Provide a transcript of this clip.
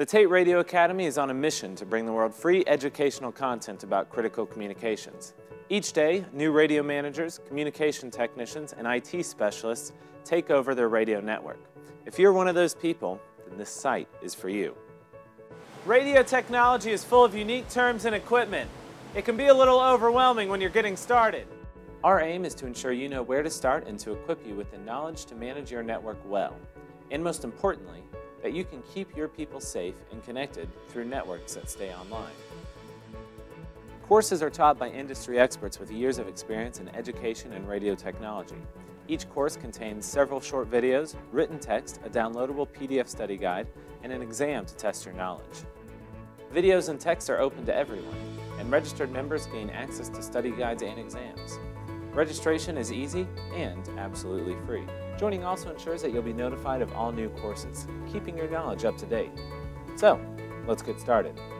The Tait Radio Academy is on a mission to bring the world free educational content about critical communications. Each day, new radio managers, communication technicians, and IT specialists take over their radio network. If you're one of those people, then this site is for you. Radio technology is full of unique terms and equipment. It can be a little overwhelming when you're getting started. Our aim is to ensure you know where to start and to equip you with the knowledge to manage your network well. And most importantly, that you can keep your people safe and connected through networks that stay online. Courses are taught by industry experts with years of experience in education and radio technology. Each course contains several short videos, written text, a downloadable PDF study guide, and an exam to test your knowledge. Videos and texts are open to everyone, and registered members gain access to study guides and exams. Registration is easy and absolutely free. Joining also ensures that you'll be notified of all new courses, keeping your knowledge up to date. So, let's get started.